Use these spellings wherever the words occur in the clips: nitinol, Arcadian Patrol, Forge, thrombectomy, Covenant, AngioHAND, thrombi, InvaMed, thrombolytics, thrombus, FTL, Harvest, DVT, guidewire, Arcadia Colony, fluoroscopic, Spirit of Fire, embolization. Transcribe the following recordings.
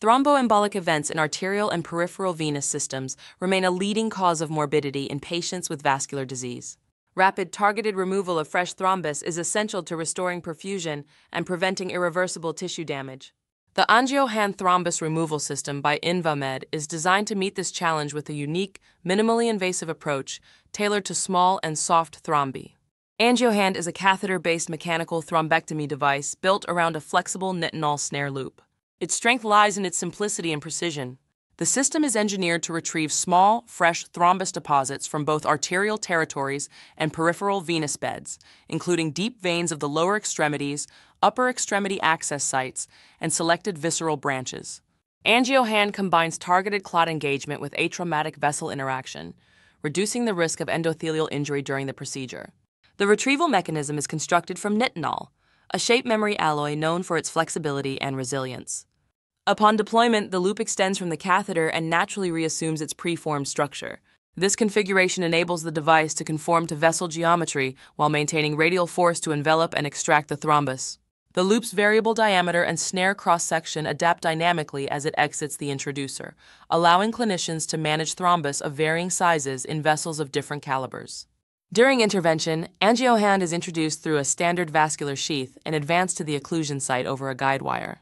Thromboembolic events in arterial and peripheral venous systems remain a leading cause of morbidity in patients with vascular disease. Rapid targeted removal of fresh thrombus is essential to restoring perfusion and preventing irreversible tissue damage. The AngioHAND Thrombus Removal System by InvaMed is designed to meet this challenge with a unique, minimally invasive approach tailored to small and soft thrombi. AngioHAND is a catheter-based mechanical thrombectomy device built around a flexible nitinol snare loop. Its strength lies in its simplicity and precision. The system is engineered to retrieve small, fresh thrombus deposits from both arterial territories and peripheral venous beds, including deep veins of the lower extremities, upper extremity access sites, and selected visceral branches. AngioHAND combines targeted clot engagement with atraumatic vessel interaction, reducing the risk of endothelial injury during the procedure. The retrieval mechanism is constructed from nitinol, a shape memory alloy known for its flexibility and resilience. Upon deployment, the loop extends from the catheter and naturally reassumes its preformed structure. This configuration enables the device to conform to vessel geometry while maintaining radial force to envelop and extract the thrombus. The loop's variable diameter and snare cross-section adapt dynamically as it exits the introducer, allowing clinicians to manage thrombus of varying sizes in vessels of different calibers. During intervention, AngioHAND is introduced through a standard vascular sheath and advanced to the occlusion site over a guide wire.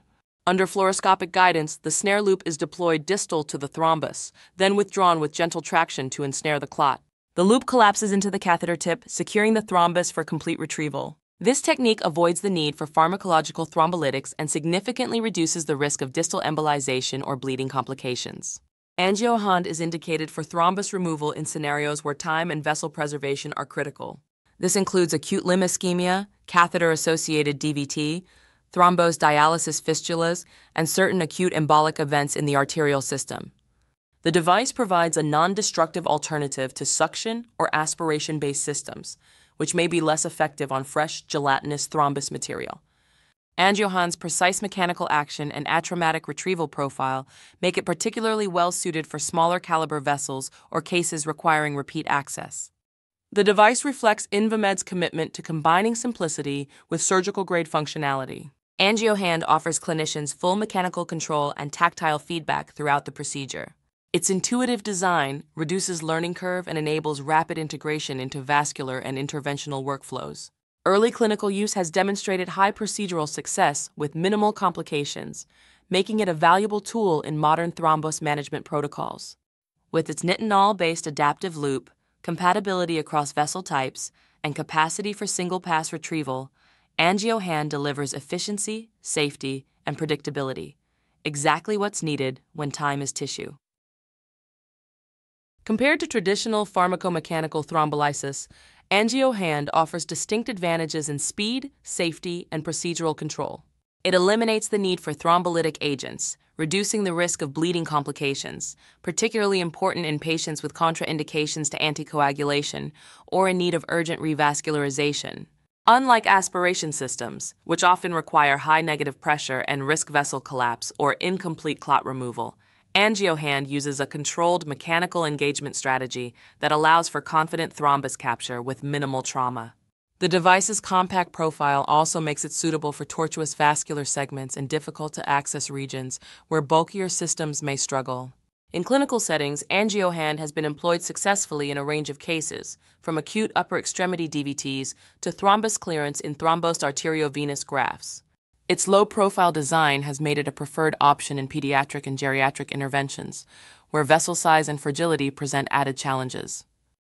Under fluoroscopic guidance, the snare loop is deployed distal to the thrombus, then withdrawn with gentle traction to ensnare the clot. The loop collapses into the catheter tip, securing the thrombus for complete retrieval. This technique avoids the need for pharmacological thrombolytics and significantly reduces the risk of distal embolization or bleeding complications. AngioHAND is indicated for thrombus removal in scenarios where time and vessel preservation are critical. This includes acute limb ischemia, catheter-associated DVT, thrombosdialysis fistulas, and certain acute embolic events in the arterial system. The device provides a non-destructive alternative to suction or aspiration-based systems, which may be less effective on fresh, gelatinous thrombus material. AngioHAND's precise mechanical action and atraumatic retrieval profile make it particularly well-suited for smaller caliber vessels or cases requiring repeat access. The device reflects InvaMed's commitment to combining simplicity with surgical-grade functionality. AngioHAND offers clinicians full mechanical control and tactile feedback throughout the procedure. Its intuitive design reduces learning curve and enables rapid integration into vascular and interventional workflows. Early clinical use has demonstrated high procedural success with minimal complications, making it a valuable tool in modern thrombus management protocols. With its nitinol-based adaptive loop, compatibility across vessel types, and capacity for single-pass retrieval, AngioHAND delivers efficiency, safety, and predictability, exactly what's needed when time is tissue. Compared to traditional pharmacomechanical thrombolysis, AngioHAND offers distinct advantages in speed, safety, and procedural control. It eliminates the need for thrombolytic agents, reducing the risk of bleeding complications, particularly important in patients with contraindications to anticoagulation or in need of urgent revascularization. Unlike aspiration systems, which often require high negative pressure and risk vessel collapse or incomplete clot removal, AngioHAND uses a controlled mechanical engagement strategy that allows for confident thrombus capture with minimal trauma. The device's compact profile also makes it suitable for tortuous vascular segments and difficult-to-access regions where bulkier systems may struggle. In clinical settings, AngioHAND has been employed successfully in a range of cases, from acute upper extremity DVTs to thrombus clearance in thrombosed arteriovenous grafts. Its low-profile design has made it a preferred option in pediatric and geriatric interventions, where vessel size and fragility present added challenges.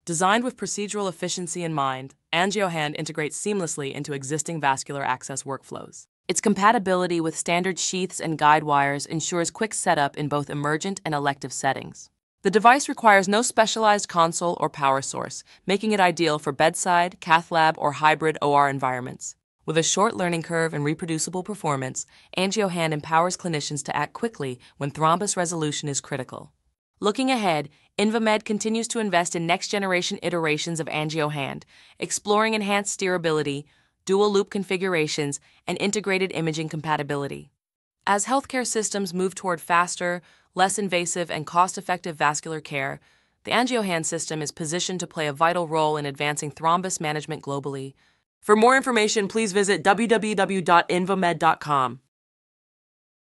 Designed with procedural efficiency in mind, AngioHAND integrates seamlessly into existing vascular access workflows. Its compatibility with standard sheaths and guide wires ensures quick setup in both emergent and elective settings. The device requires no specialized console or power source, making it ideal for bedside, cath lab, or hybrid OR environments. With a short learning curve and reproducible performance, AngioHAND empowers clinicians to act quickly when thrombus resolution is critical. Looking ahead, InvaMed continues to invest in next-generation iterations of AngioHAND, exploring enhanced steerability, dual-loop configurations, and integrated imaging compatibility. As healthcare systems move toward faster, less invasive, and cost-effective vascular care, the AngioHAND system is positioned to play a vital role in advancing thrombus management globally. For more information, please visit www.invamed.com.